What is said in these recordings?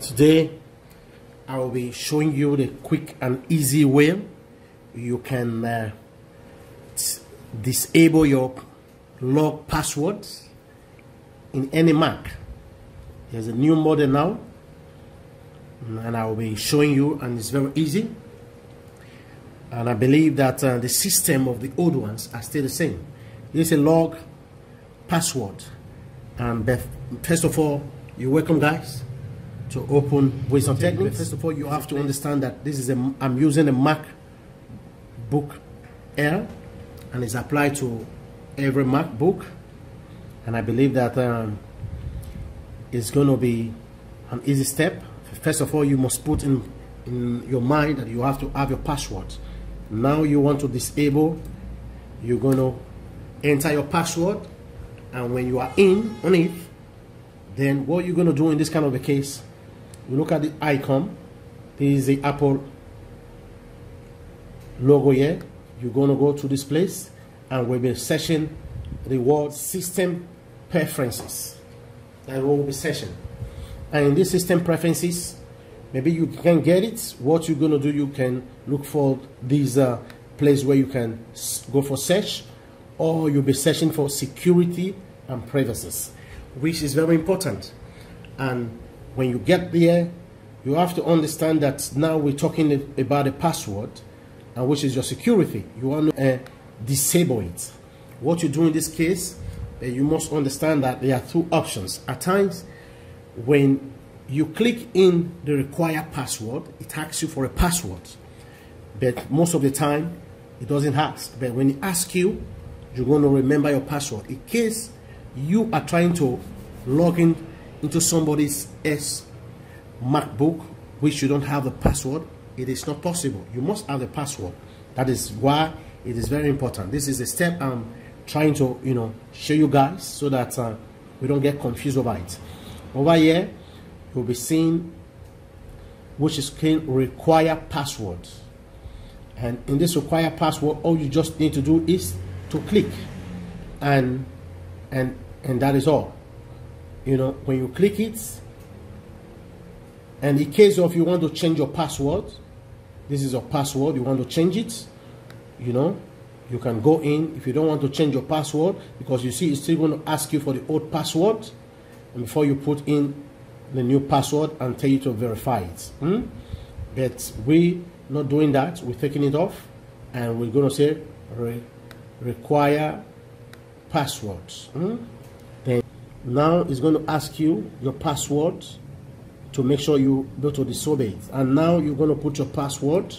Today I will be showing you the quick and easy way you can disable your log passwords in any Mac. There's a new model now, and I will be showing you, and it's very easy. And I believe that the system of the old ones are still the same. This is a log password, and first of all, you're welcome, guys, to open Wisdom Techniques. First of all, you have to understand that this is I'm using a MacBook Air, and it's applied to every MacBook, and I believe that it's going to be an easy step. First of all, you must put in your mind that you have to have your password. Now you want to disable, you're going to enter your password, and when you are in on it, then what you're going to do in this kind of a case, you look at the icon. This is the Apple logo here. You're going to go to this place, and we'll be searching the word system preferences. That will be searching, and in this system preferences, maybe you can get it. What you're going to do, you can look for these place where you can go for search, or you'll be searching for security and privacy, which is very important. And when you get there, you have to understand that now we're talking about a password, and which is your security. You want to disable it. What you do in this case, you must understand that there are two options. At times, when you click in the required password, it asks you for a password, but most of the time it doesn't ask. But when it asks you, you're going to remember your password in case you are trying to log in into somebody's MacBook which you don't have the password. It is not possible. You must have the password. That is why it is very important. This is a step I'm trying to show you guys, so that we don't get confused over it. Over here you'll be seeing which is require password, and in this require password, all you just need to do is to click, and that is all. When you click it, and in case of you want to change your password, this is your password, you want to change it, you can go in. If you don't want to change your password, because you see it's still going to ask you for the old password, and before you put in the new password and tell you to verify it. But we not doing that. We're taking it off, and we're going to say require passwords. Then now it's going to ask you your password to make sure you go to disobey it. And now you're going to put your password,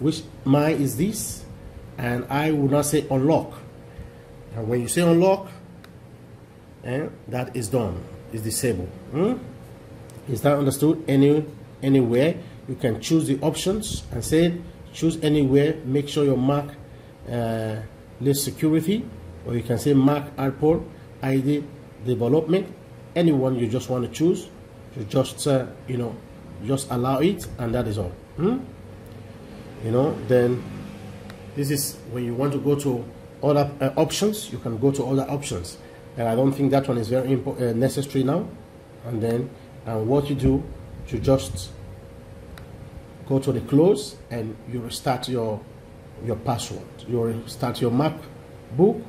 which mine is this, and I will now say unlock. And when you say unlock, that is done. It's disabled. Is that understood? Anywhere you can choose the options and say choose anywhere. Make sure your Mac list security, or you can say Mac Apple ID development. Anyone you just want to choose, you just just allow it, and that is all. Then this is when you want to go to other options. You can go to other options, and I don't think that one is very necessary now. And then what you do, you just go to the close, and you restart your password. You restart your MacBook,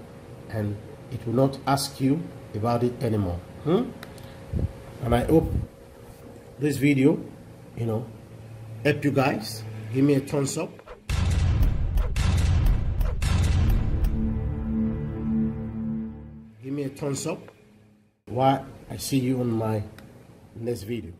and it will not ask you about it anymore. And I hope this video help you guys. Give me a thumbs up. Give me a thumbs up. Why I see you on my next video.